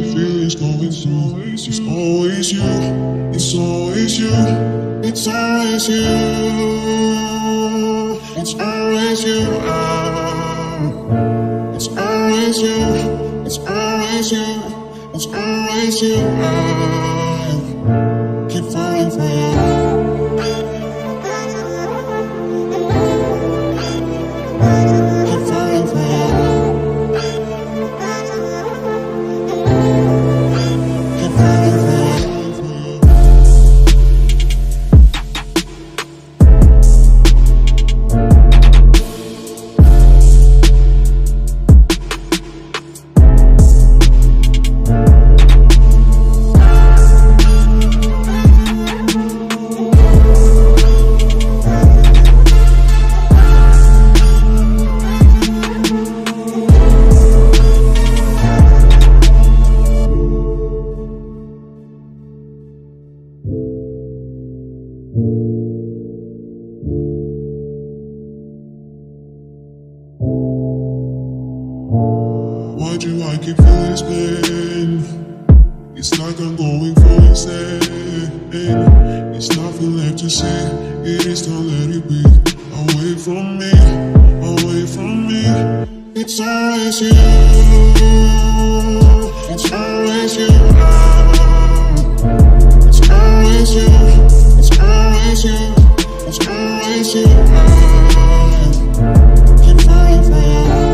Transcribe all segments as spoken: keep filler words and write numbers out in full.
the feeling's going through. It's always you, it's always you, it's always you, it's always you, it's always you, it's always you, it's always you, I keep falling for you. Why do I keep feeling this pain? It's like I'm going for insane. It's nothing left to say. It is to let it be. Away from me, away from me. It's always you, it's always you, it's always you, it's always you, it's always you, I keep falling for you.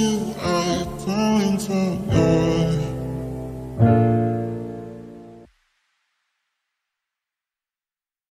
You